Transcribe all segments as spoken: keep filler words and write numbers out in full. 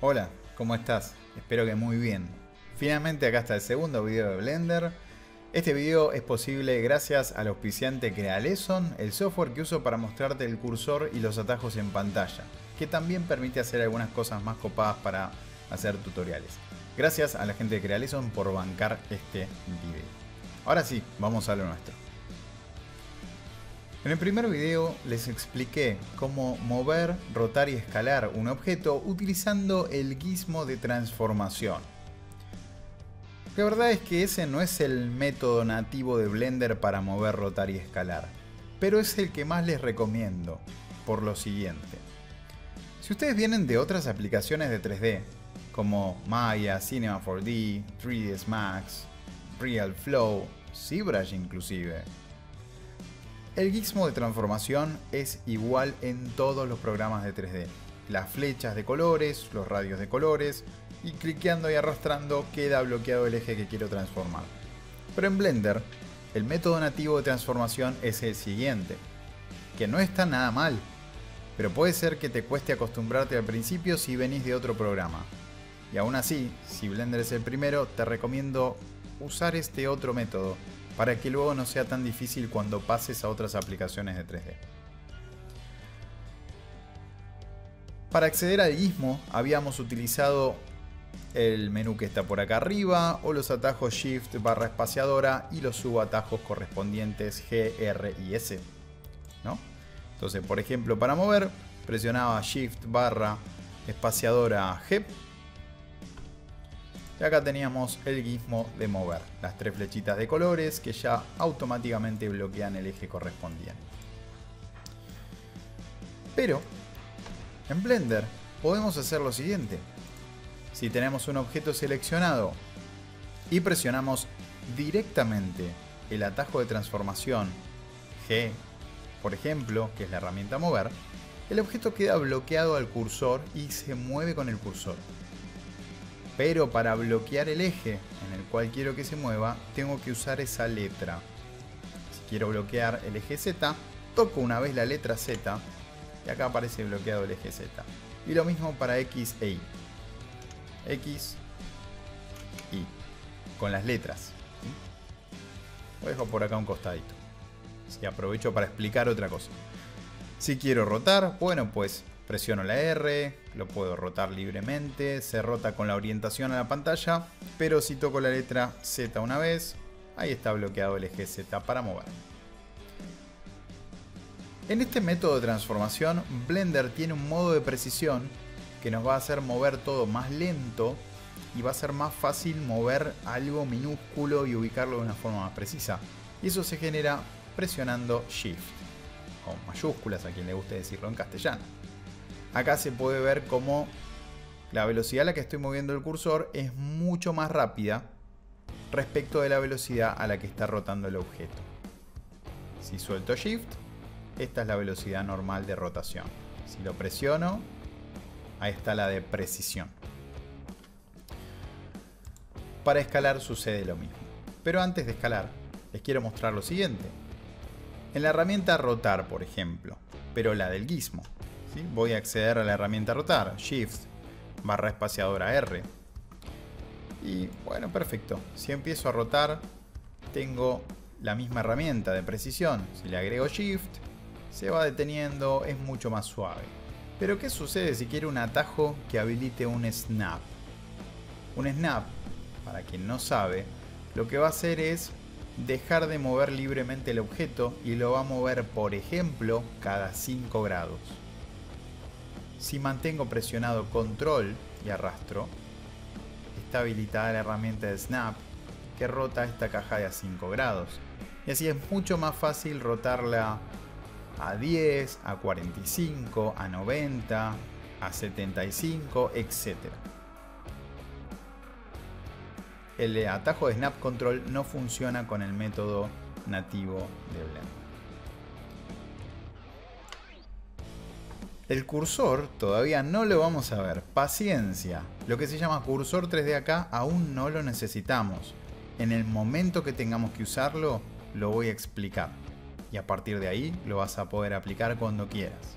Hola, ¿cómo estás? Espero que muy bien. Finalmente acá está el segundo video de Blender. Este video es posible gracias al auspiciante Crealeson, el software que uso para mostrarte el cursor y los atajos en pantalla, que también permite hacer algunas cosas más copadas para hacer tutoriales. Gracias a la gente de Crealeson por bancar este video. Ahora sí, vamos a lo nuestro. En el primer video les expliqué cómo mover, rotar y escalar un objeto utilizando el gizmo de transformación. La verdad es que ese no es el método nativo de Blender para mover, rotar y escalar, pero es el que más les recomiendo, por lo siguiente. Si ustedes vienen de otras aplicaciones de tres D, como Maya, Cinema cuatro D, tres D S Max, RealFlow, ZBrush inclusive, el gizmo de transformación es igual en todos los programas de tres D. Las flechas de colores, los radios de colores, y cliqueando y arrastrando queda bloqueado el eje que quiero transformar. Pero en Blender, el método nativo de transformación es el siguiente, que no está nada mal, pero puede ser que te cueste acostumbrarte al principio si venís de otro programa. Y aún así, si Blender es el primero, te recomiendo usar este otro método, para que luego no sea tan difícil cuando pases a otras aplicaciones de tres D. Para acceder al gizmo habíamos utilizado el menú que está por acá arriba o los atajos Shift barra espaciadora y los subatajos correspondientes G, R y S, ¿no? Entonces, por ejemplo, para mover presionaba Shift barra espaciadora G. Y acá teníamos el gizmo de mover, las tres flechitas de colores que ya automáticamente bloquean el eje correspondiente. Pero en Blender podemos hacer lo siguiente. Si tenemos un objeto seleccionado y presionamos directamente el atajo de transformación G, por ejemplo, que es la herramienta mover, el objeto queda bloqueado al cursor y se mueve con el cursor. Pero para bloquear el eje en el cual quiero que se mueva, tengo que usar esa letra. Si quiero bloquear el eje Z, toco una vez la letra Z y acá aparece bloqueado el eje Z. Y lo mismo para X e Y. X, Y, con las letras. Lo dejo por acá un costadito. Si aprovecho para explicar otra cosa. Si quiero rotar, bueno pues... presiono la R, lo puedo rotar libremente, se rota con la orientación a la pantalla, pero si toco la letra Z una vez, ahí está bloqueado el eje Z para mover. En este método de transformación, Blender tiene un modo de precisión que nos va a hacer mover todo más lento y va a ser más fácil mover algo minúsculo y ubicarlo de una forma más precisa. Y eso se genera presionando Shift, o mayúsculas a quien le guste decirlo en castellano. Acá se puede ver cómo la velocidad a la que estoy moviendo el cursor es mucho más rápida respecto de la velocidad a la que está rotando el objeto. Si suelto Shift, esta es la velocidad normal de rotación. Si lo presiono, ahí está la de precisión. Para escalar sucede lo mismo. Pero antes de escalar, les quiero mostrar lo siguiente. En la herramienta rotar, por ejemplo, pero la del gizmo. ¿Sí? Voy a acceder a la herramienta rotar, Shift, barra espaciadora R. Y bueno, perfecto. Si empiezo a rotar, tengo la misma herramienta de precisión. Si le agrego Shift, se va deteniendo, es mucho más suave. Pero ¿qué sucede si quiero un atajo que habilite un Snap? Un Snap, para quien no sabe, lo que va a hacer es dejar de mover libremente el objeto y lo va a mover, por ejemplo, cada cinco grados. Si mantengo presionado Control y arrastro, está habilitada la herramienta de Snap que rota esta caja de a cinco grados. Y así es mucho más fácil rotarla a diez, a cuarenta y cinco, a noventa, a setenta y cinco, etcétera. El atajo de Snap Control no funciona con el método nativo de Blender. El cursor todavía no lo vamos a ver, paciencia. Lo que se llama cursor tres D acá aún no lo necesitamos. En el momento que tengamos que usarlo, lo voy a explicar. Y a partir de ahí lo vas a poder aplicar cuando quieras.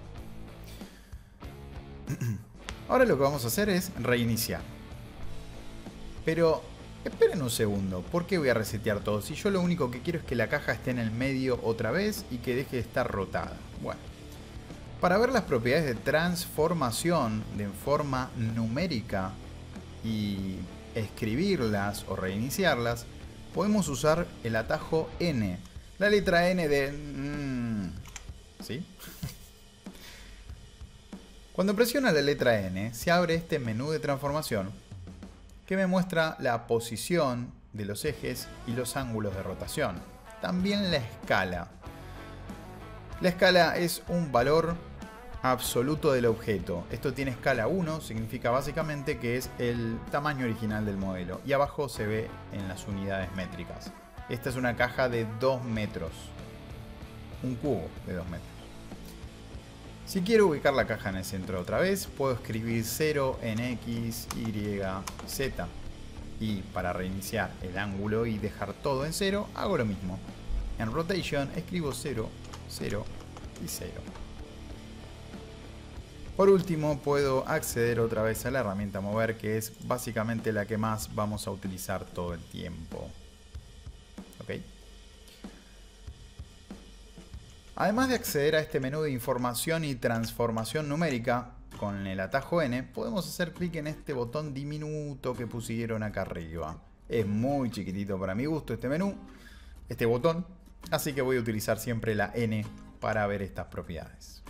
Ahora lo que vamos a hacer es reiniciar. Pero esperen un segundo, ¿por qué voy a resetear todo? Si yo lo único que quiero es que la caja esté en el medio otra vez y que deje de estar rotada. Bueno, para ver las propiedades de transformación de forma numérica y escribirlas o reiniciarlas, podemos usar el atajo N. La letra N de... ¿Sí? Cuando presiona la letra N, se abre este menú de transformación que me muestra la posición de los ejes y los ángulos de rotación. También la escala. La escala es un valor absoluto del objeto. Esto tiene escala uno, significa básicamente que es el tamaño original del modelo. Y abajo se ve en las unidades métricas. Esta es una caja de dos metros. Un cubo de dos metros. Si quiero ubicar la caja en el centro otra vez, puedo escribir cero en X, Y, Z. Y para reiniciar el ángulo y dejar todo en cero, hago lo mismo. En Rotation escribo cero, cero y cero. Por último, puedo acceder otra vez a la herramienta Mover, que es básicamente la que más vamos a utilizar todo el tiempo. ¿Ok? Además de acceder a este menú de información y transformación numérica con el atajo N, podemos hacer clic en este botón diminuto que pusieron acá arriba. Es muy chiquitito para mi gusto este menú, este botón, así que voy a utilizar siempre la N para ver estas propiedades.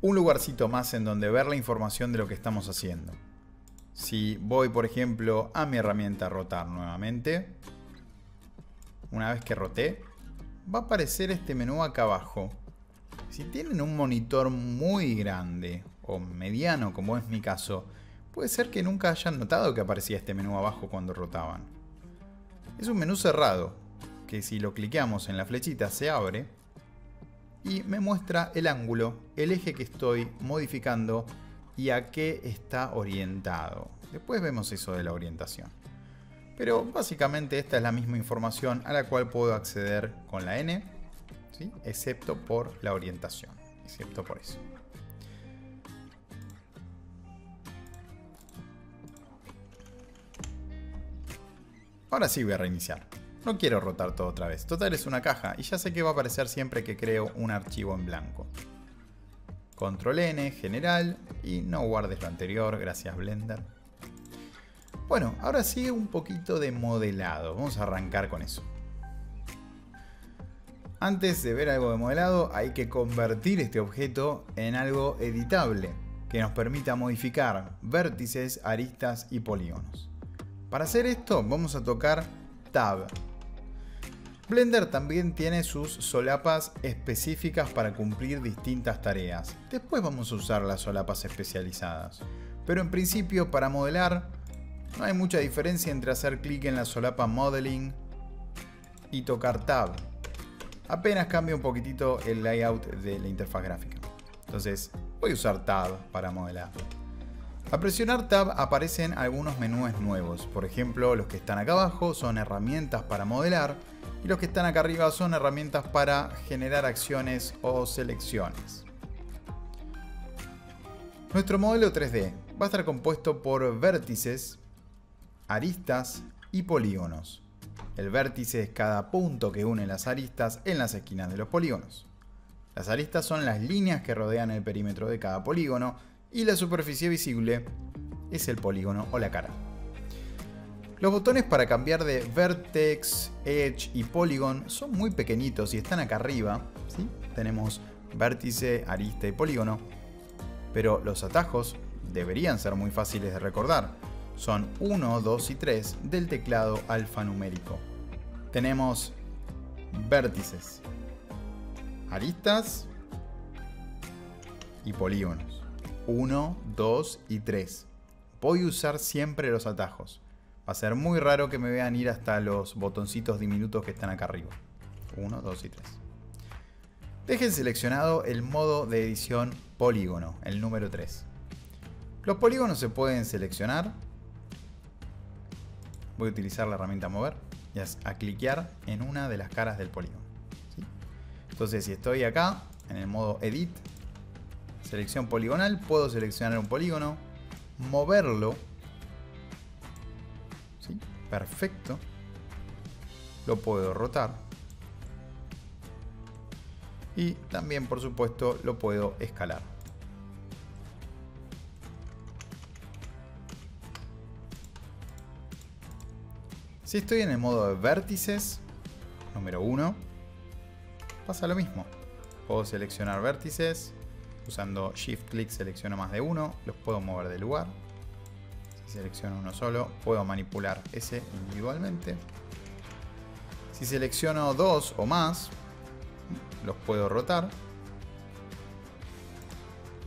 Un lugarcito más en donde ver la información de lo que estamos haciendo. Si voy, por ejemplo, a mi herramienta rotar nuevamente, una vez que roté, va a aparecer este menú acá abajo. Si tienen un monitor muy grande o mediano, como es mi caso, puede ser que nunca hayan notado que aparecía este menú abajo cuando rotaban. Es un menú cerrado, que si lo cliqueamos en la flechita se abre y me muestra el ángulo, el eje que estoy modificando y a qué está orientado. Después vemos eso de la orientación. Pero básicamente esta es la misma información a la cual puedo acceder con la N, ¿sí? Excepto por la orientación, excepto por eso. Ahora sí voy a reiniciar. No quiero rotar todo otra vez. Total es una caja y ya sé que va a aparecer siempre que creo un archivo en blanco. Control N, general, y no guardes lo anterior, gracias Blender. Bueno, ahora sí un poquito de modelado. Vamos a arrancar con eso. Antes de ver algo de modelado, hay que convertir este objeto en algo editable, que nos permita modificar vértices, aristas y polígonos. Para hacer esto, vamos a tocar Tab. Blender también tiene sus solapas específicas para cumplir distintas tareas. Después vamos a usar las solapas especializadas. Pero en principio, para modelar, no hay mucha diferencia entre hacer clic en la solapa Modeling y tocar Tab. Apenas cambia un poquitito el layout de la interfaz gráfica. Entonces voy a usar Tab para modelar. Al presionar Tab aparecen algunos menús nuevos. Por ejemplo, los que están acá abajo son herramientas para modelar y los que están acá arriba son herramientas para generar acciones o selecciones. Nuestro modelo tres D va a estar compuesto por vértices, aristas y polígonos. El vértice es cada punto que une las aristas en las esquinas de los polígonos. Las aristas son las líneas que rodean el perímetro de cada polígono y la superficie visible es el polígono o la cara. Los botones para cambiar de Vertex, Edge y Polygon son muy pequeñitos y están acá arriba, ¿sí? Tenemos vértice, arista y polígono, pero los atajos deberían ser muy fáciles de recordar. Son uno, dos y tres del teclado alfanumérico. Tenemos vértices, aristas y polígonos. uno, dos y tres. Voy a usar siempre los atajos. Va a ser muy raro que me vean ir hasta los botoncitos diminutos que están acá arriba. uno, dos y tres. Dejen seleccionado el modo de edición polígono, el número tres. Los polígonos se pueden seleccionar. Voy a utilizar la herramienta Mover y a cliquear en una de las caras del polígono, ¿sí? Entonces si estoy acá en el modo Edit, Selección poligonal, puedo seleccionar un polígono, moverlo. ¿Sí? Perfecto. Lo puedo rotar. Y también, por supuesto, lo puedo escalar. Si estoy en el modo de vértices, número uno, pasa lo mismo. Puedo seleccionar vértices, usando Shift-Click selecciono más de uno, los puedo mover de lugar. Si selecciono uno solo, puedo manipular ese individualmente. Si selecciono dos o más, los puedo rotar.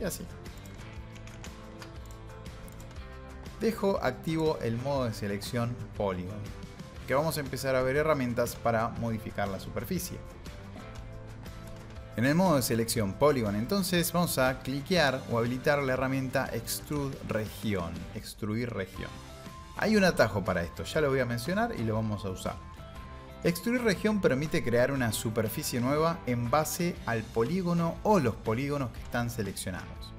Y así. Dejo activo el modo de selección Polygon, que vamos a empezar a ver herramientas para modificar la superficie. En el modo de selección Polygon, entonces, vamos a cliquear o habilitar la herramienta Extrude Región, Extruir Región. Hay un atajo para esto, ya lo voy a mencionar y lo vamos a usar. Extruir Región permite crear una superficie nueva en base al polígono o los polígonos que están seleccionados.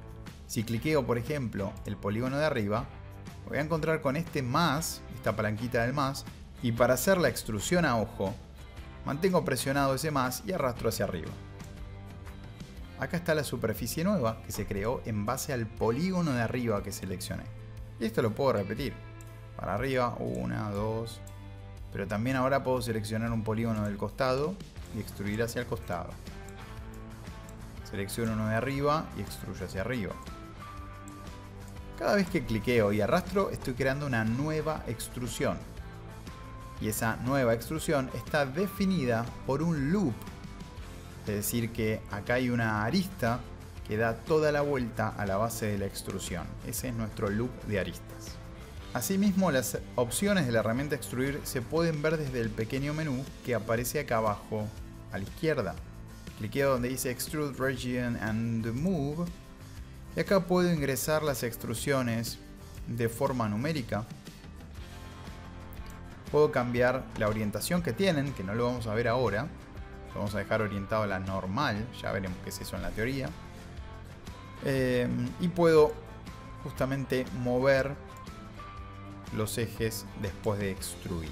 Si cliqueo, por ejemplo, el polígono de arriba, voy a encontrar con este más, esta palanquita del más, y para hacer la extrusión a ojo, mantengo presionado ese más y arrastro hacia arriba. Acá está la superficie nueva que se creó en base al polígono de arriba que seleccioné. Y esto lo puedo repetir. Para arriba, una, dos. Pero también ahora puedo seleccionar un polígono del costado y extruir hacia el costado. Selecciono uno de arriba y extruyo hacia arriba. Cada vez que cliqueo y arrastro, estoy creando una nueva extrusión. Y esa nueva extrusión está definida por un loop. Es decir que acá hay una arista que da toda la vuelta a la base de la extrusión. Ese es nuestro loop de aristas. Asimismo, las opciones de la herramienta extruir se pueden ver desde el pequeño menú que aparece acá abajo a la izquierda. Cliqueo donde dice Extrude Region and Move. Y acá puedo ingresar las extrusiones de forma numérica. Puedo cambiar la orientación que tienen, que no lo vamos a ver ahora. Lo vamos a dejar orientado a la normal, ya veremos qué es eso en la teoría. Eh, y puedo justamente mover los ejes después de extruir.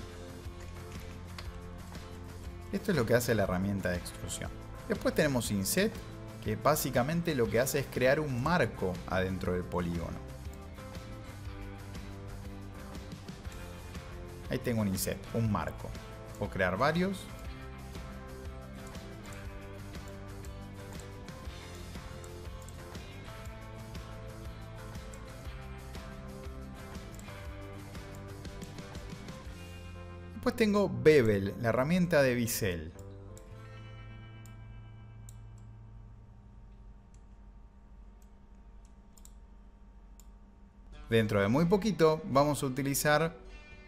Esto es lo que hace la herramienta de extrusión. Después tenemos Inset, que básicamente lo que hace es crear un marco adentro del polígono. Ahí tengo un inset, un marco. Puedo crear varios. Después tengo Bevel, la herramienta de bisel. Dentro de muy poquito vamos a utilizar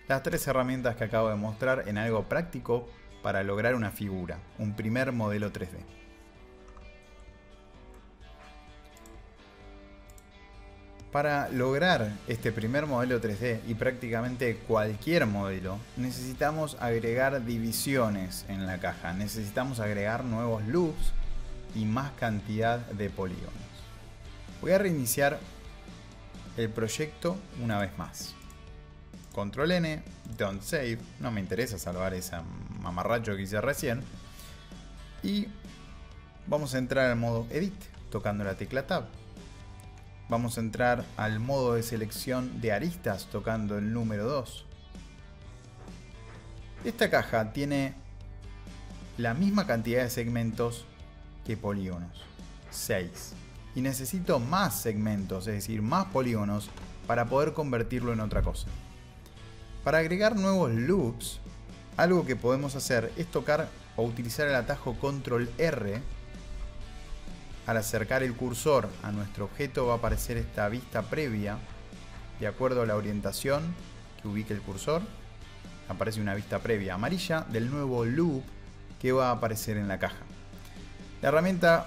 las tres herramientas que acabo de mostrar en algo práctico para lograr una figura, un primer modelo tres D. Para lograr este primer modelo tres D y prácticamente cualquier modelo, necesitamos agregar divisiones en la caja, necesitamos agregar nuevos loops y más cantidad de polígonos. Voy a reiniciar el proyecto una vez más. Control N, Don't Save, no me interesa salvar ese mamarracho que hice recién. Y vamos a entrar al modo Edit, tocando la tecla Tab. Vamos a entrar al modo de selección de aristas, tocando el número dos. Esta caja tiene la misma cantidad de segmentos que polígonos, seis. Y necesito más segmentos, es decir, más polígonos, para poder convertirlo en otra cosa. Para agregar nuevos loops, algo que podemos hacer es tocar o utilizar el atajo Control R. Al acercar el cursor a nuestro objeto va a aparecer esta vista previa. De acuerdo a la orientación que ubique el cursor, aparece una vista previa amarilla del nuevo loop que va a aparecer en la caja. La herramienta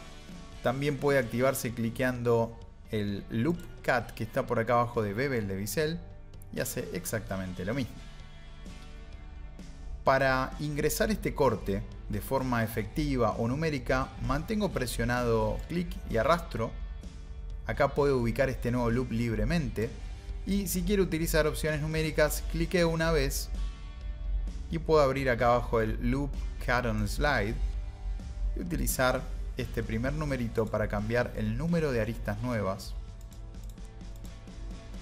también puede activarse cliqueando el Loop Cut que está por acá abajo de Bevel de bisel. Y hace exactamente lo mismo. Para ingresar este corte de forma efectiva o numérica, mantengo presionado clic y arrastro Acá puedo ubicar este nuevo loop libremente. Y si quiero utilizar opciones numéricas, cliqueo una vez y puedo abrir acá abajo el Loop Cut on Slide y utilizar este primer numerito para cambiar el número de aristas nuevas.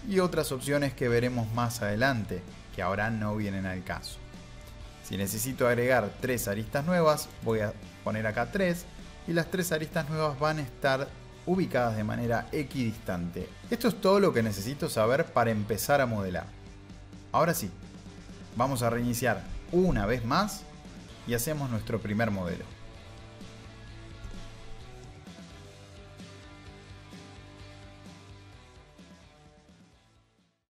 Y otras opciones que veremos más adelante, que ahora no vienen al caso. Si necesito agregar tres aristas nuevas, voy a poner acá tres y las tres aristas nuevas van a estar ubicadas de manera equidistante. Esto es todo lo que necesito saber para empezar a modelar. Ahora sí, vamos a reiniciar una vez más y hacemos nuestro primer modelo.